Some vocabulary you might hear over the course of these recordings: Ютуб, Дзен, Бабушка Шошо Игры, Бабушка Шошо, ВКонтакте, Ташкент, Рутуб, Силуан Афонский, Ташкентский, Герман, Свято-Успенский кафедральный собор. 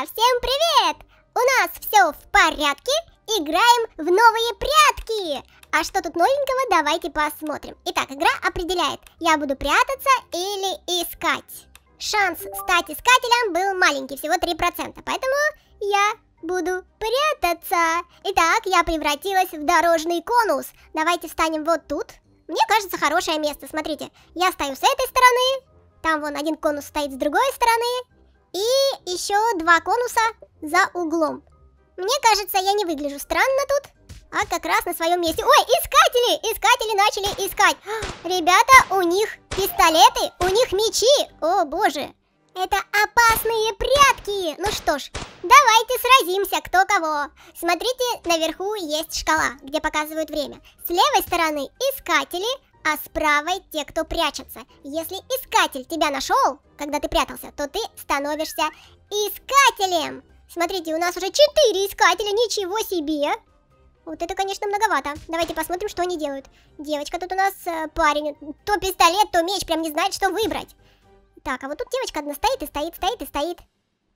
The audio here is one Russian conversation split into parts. друзья, всем привет! У нас все в порядке, играем в новые прятки! А что тут новенького, давайте посмотрим. Итак, игра определяет, я буду прятаться или искать. Шанс стать искателем был маленький, всего 3%, поэтому я буду прятаться. Итак, я превратилась в дорожный конус. Давайте встанем вот тут. Мне кажется, хорошее место, смотрите. Я стою с этой стороны, там вон один конус стоит с другой стороны. И еще два конуса за углом. Мне кажется, я не выгляжу странно тут, а как раз на своем месте. Ой, искатели! Искатели начали искать. Ребята, у них пистолеты, у них мечи. О, боже. Это опасные прятки. Ну что ж, давайте сразимся кто кого. Смотрите, наверху есть шкала, где показывают время. С левой стороны искатели, а с правой те, кто прячется. Если искатель тебя нашел, когда ты прятался, то ты становишься искателем. Смотрите, у нас уже 4 искателя, ничего себе. Вот это, конечно, многовато. Давайте посмотрим, что они делают. Девочка тут у нас, парень. То пистолет, то меч, прям не знает, что выбрать. Так, а вот тут девочка одна стоит и стоит, стоит и стоит.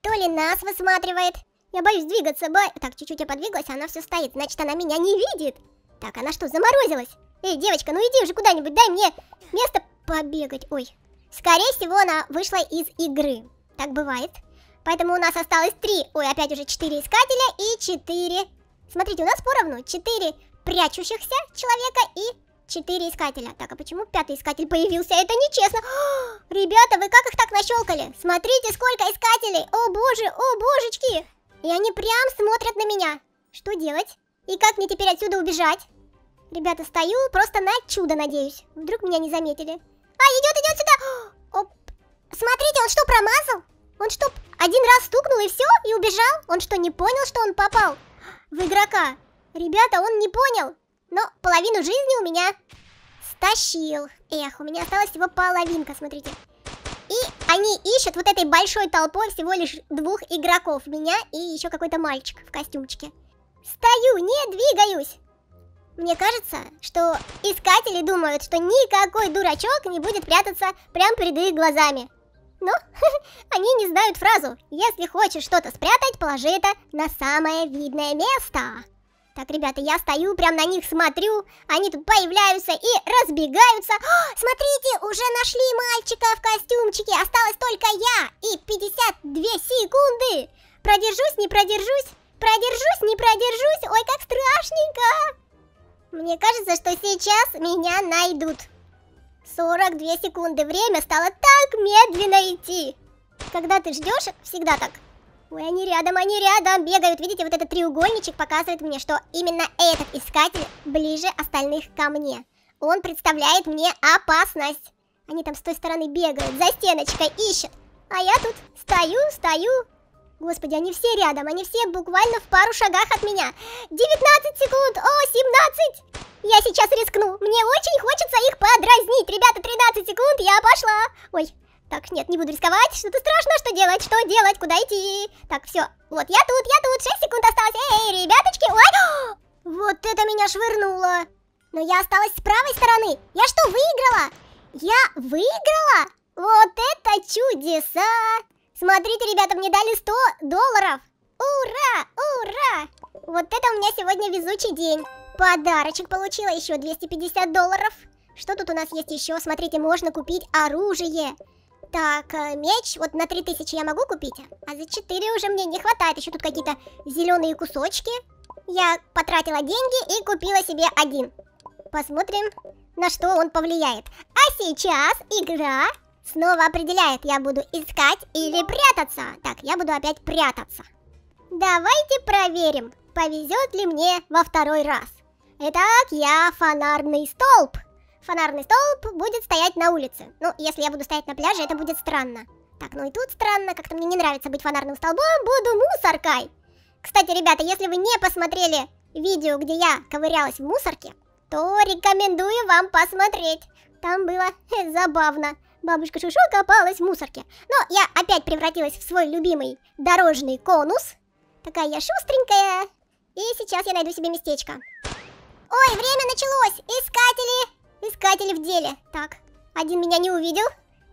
То ли нас высматривает. Я боюсь двигаться, Так, чуть-чуть я подвигалась, а она все стоит. Значит, она меня не видит. Так, она что, заморозилась? Эй, девочка, ну иди уже куда-нибудь, дай мне место побегать. Ой, скорее всего, она вышла из игры. Так бывает. Поэтому у нас осталось 3, ой, опять уже 4 искателя и 4. Смотрите, у нас поровну 4 прячущихся человека и 4 искателя. Так, а почему 5-й искатель появился? Это нечестно. О, ребята, вы как их так нащелкали? Смотрите, сколько искателей. О, боже, о, божечки. И они прям смотрят на меня. Что делать? И как мне теперь отсюда убежать? Ребята, стою просто на чудо, надеюсь. Вдруг меня не заметили. А, идет сюда. Оп. Смотрите, он что, промазал? Он что, один раз стукнул и все, и убежал? Он что, не понял, что он попал в игрока? Ребята, он не понял. Но половину жизни у меня стащил. Эх, у меня осталась всего половинка, смотрите. И они ищут вот этой большой толпой всего лишь 2 игроков. Меня и еще какой-то мальчик в костюмчике. Стою, не двигаюсь. Мне кажется, что искатели думают, что никакой дурачок не будет прятаться прямо перед их глазами. Но они не знают фразу «Если хочешь что-то спрятать, положи это на самое видное место». Так, ребята, я стою, прям на них смотрю, они тут появляются и разбегаются. О, смотрите, уже нашли мальчика в костюмчике, осталось только я и 52 секунды. Продержусь, не продержусь, продержусь, не продержусь, ой, как страшненько. Мне кажется, что сейчас меня найдут. 42 секунды. Время стало так медленно идти. Когда ты ждешь, всегда так. Ой, они рядом бегают. Видите, вот этот треугольничек показывает мне, что именно этот искатель ближе остальных ко мне. Он представляет мне опасность. Они там с той стороны бегают, за стеночкой ищут. А я тут стою, стою. Господи, они все рядом, они все буквально в пару шагах от меня. 19 секунд, о, 17. Я сейчас рискну, мне очень хочется их подразнить. Ребята, 13 секунд, я пошла. Ой, так, нет, не буду рисковать, что-то страшно, что делать, куда идти. Так, все, вот я тут, 6 секунд осталось. Эй, ребяточки, ой, вот это меня швырнуло. Но я осталась с правой стороны, я что, выиграла? Я выиграла? Вот это чудеса. Смотрите, ребята, мне дали $100. Ура, ура! Вот это у меня сегодня везучий день. Подарочек получила, еще $250. Что тут у нас есть еще? Смотрите, можно купить оружие. Так, меч вот на 3000 я могу купить, а за 4 уже мне не хватает. Еще тут какие-то зеленые кусочки. Я потратила деньги и купила себе один. Посмотрим, на что он повлияет. А сейчас игра... Снова определяет, я буду искать или прятаться. Так, я буду опять прятаться. Давайте проверим, повезет ли мне во второй раз. Итак, я фонарный столб. Фонарный столб будет стоять на улице. Ну, если я буду стоять на пляже, это будет странно. Так, ну и тут странно, как-то мне не нравится быть фонарным столбом, буду мусоркой. Кстати, ребята, если вы не посмотрели видео, где я ковырялась в мусорке, то рекомендую вам посмотреть. Там было забавно. Бабушка Шошо копалась в мусорке. Но я опять превратилась в свой любимый дорожный конус. Такая я шустренькая. И сейчас я найду себе местечко. Ой, время началось. Искатели. Искатели в деле. Так, один меня не увидел.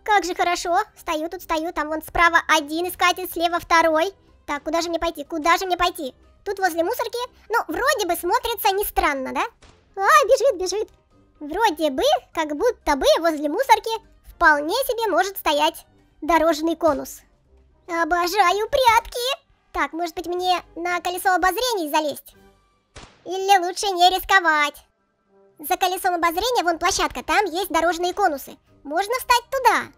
Как же хорошо. Стою тут, стою. Там вон справа один искатель, слева второй. Так, куда же мне пойти? Куда же мне пойти? Тут возле мусорки. Ну, вроде бы смотрится не странно, да? А, бежит, бежит. Вроде бы, как будто бы возле мусорки вполне себе может стоять дорожный конус. Обожаю прятки. Так, может быть, мне на колесо обозрений залезть? Или лучше не рисковать? За колесом обозрения вон площадка, там есть дорожные конусы. Можно встать туда.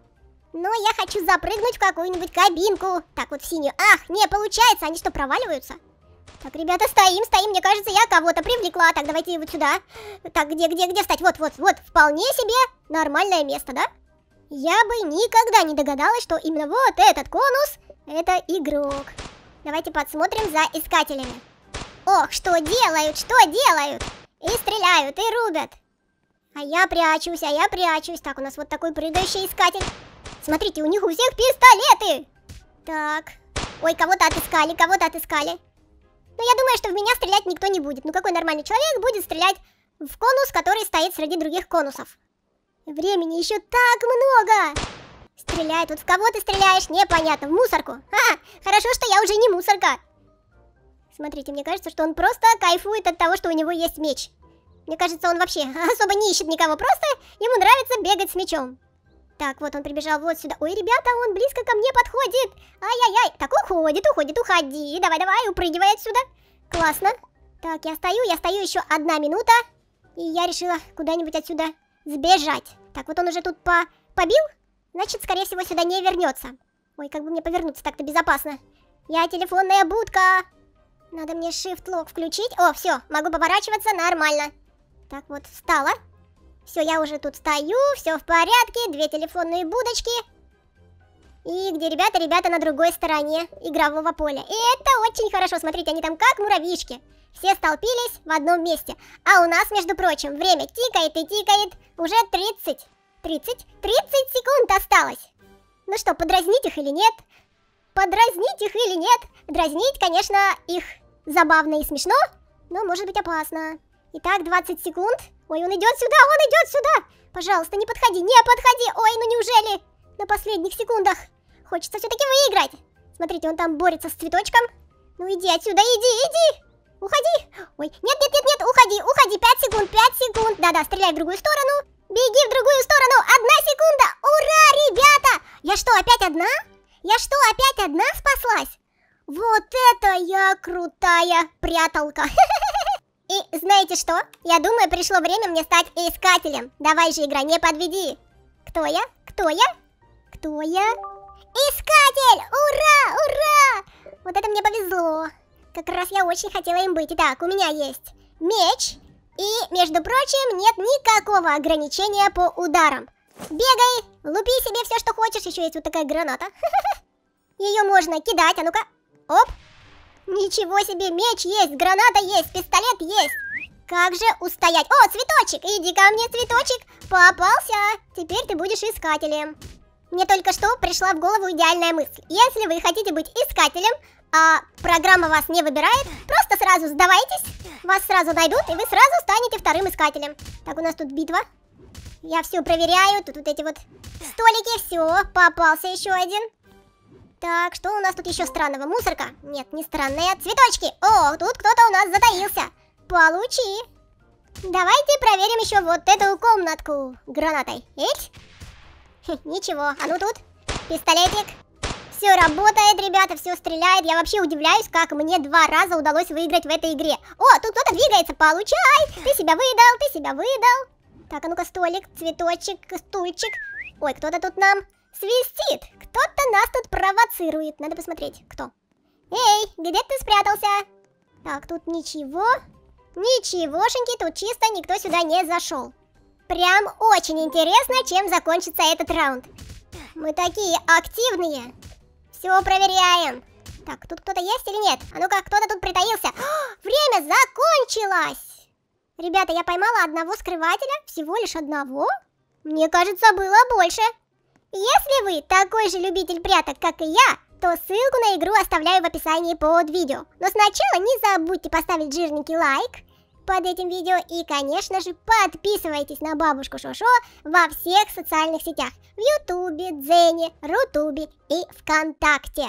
Но я хочу запрыгнуть в какую-нибудь кабинку. Так, вот в синюю. Ах, не получается, они что, проваливаются? Так, ребята, стоим, стоим. Мне кажется, я кого-то привлекла. Так, давайте вот сюда. Так, где встать? Вот, вот, вот. Вполне себе нормальное место, да? Я бы никогда не догадалась, что именно вот этот конус – это игрок. Давайте подсмотрим за искателями. Ох, что делают? И стреляют, и рубят. А я прячусь, а я прячусь. Так, у нас вот такой прыгающий искатель. Смотрите, у них у всех пистолеты. Так. Ой, кого-то отыскали, кого-то отыскали. Но я думаю, что в меня стрелять никто не будет. Ну какой нормальный человек будет стрелять в конус, который стоит среди других конусов? Времени еще так много. Стреляет. Вот в кого ты стреляешь, непонятно. В мусорку. Ха, хорошо, что я уже не мусорка. Смотрите, мне кажется, что он просто кайфует от того, что у него есть меч. Мне кажется, он вообще особо не ищет никого. Просто ему нравится бегать с мечом. Так, вот он прибежал вот сюда. Ой, ребята, он близко ко мне подходит. Ай-яй-яй. Так, уходит, уходит, уходи. Давай-давай, упрыгивай отсюда. Классно. Так, я стою еще 1 минута. И я решила куда-нибудь отсюда сбежать. Так, вот он уже тут побил. Значит, скорее всего, сюда не вернется. Ой, как бы мне повернуться, так-то безопасно. Я телефонная будка. Надо мне shift-лог включить. О, все, могу поворачиваться нормально. Так, вот, встала. Все, я уже тут стою, все в порядке. 2 телефонные будочки. И где ребята? Ребята на другой стороне игрового поля. И это очень хорошо. Смотрите, они там как муравьишки. Все столпились в одном месте. А у нас, между прочим, время тикает и тикает. Уже 30 секунд осталось. Ну что, подразнить их или нет? Подразнить их или нет? Дразнить, конечно, их забавно и смешно, но может быть опасно. Итак, 20 секунд. Ой, он идет сюда, он идет сюда. Пожалуйста, не подходи, не подходи. Ой, ну неужели на последних секундах? Хочется все-таки выиграть. Смотрите, он там борется с цветочком. Ну иди отсюда, иди, иди. Уходи. Ой, нет, нет, нет, нет, уходи, уходи. 5 секунд, 5 секунд. Да-да, стреляй в другую сторону. Беги в другую сторону. 1 секунда. Ура, ребята. Я что, опять одна? Я что, опять одна спаслась? Вот это я крутая пряталка. И знаете что? Я думаю, пришло время мне стать искателем. Давай же, игра, не подведи. Кто я? Кто я? Кто я? Искатель! Ура, ура! Вот это мне повезло. Как раз я очень хотела им быть. Итак, у меня есть меч. И, между прочим, нет никакого ограничения по ударам. Бегай, лупи себе все, что хочешь. Еще есть вот такая граната. Ее можно кидать, а ну-ка. Оп. Ничего себе, меч есть, граната есть, пистолет есть. Как же устоять? О, цветочек, иди ко мне, цветочек. Попался, теперь ты будешь искателем. Мне только что пришла в голову идеальная мысль. Если вы хотите быть искателем, а программа вас не выбирает, просто сразу сдавайтесь. Вас сразу найдут, и вы сразу станете вторым искателем. Так, у нас тут битва. Я все проверяю, тут вот эти вот столики, все, попался еще один. Так, что у нас тут еще странного? Мусорка? Нет, не странная. Цветочки! О, тут кто-то у нас затаился. Получи! Давайте проверим еще вот эту комнатку гранатой. Эть? Ничего. А ну тут. Пистолетик. Все работает, ребята, все стреляет. Я вообще удивляюсь, как мне 2 раза удалось выиграть в этой игре. О, тут кто-то двигается. Получай! Ты себя выдал, ты себя выдал. Так, а ну-ка, столик, цветочек, стульчик. Ой, кто-то тут нам свистит. Кто-то нас тут провоцирует. Надо посмотреть, кто. Эй, где ты спрятался? Так, тут ничего. Ничегошеньки, тут чисто, никто сюда не зашел. Прям очень интересно, чем закончится этот раунд. Мы такие активные. Все проверяем. Так, тут кто-то есть или нет? А ну-ка, кто-то тут притаился. О, время закончилось. Ребята, я поймала одного скрывателя. Всего лишь одного? Мне кажется, было больше. Если вы такой же любитель пряток, как и я, то ссылку на игру оставляю в описании под видео. Но сначала не забудьте поставить жирненький лайк под этим видео и, конечно же, подписывайтесь на Бабушку Шошо во всех социальных сетях. В Ютубе, Дзене, Рутубе и ВКонтакте.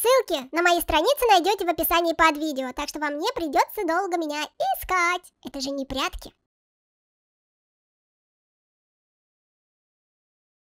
Ссылки на мои страницы найдете в описании под видео, так что вам не придется долго меня искать. Это же не прятки.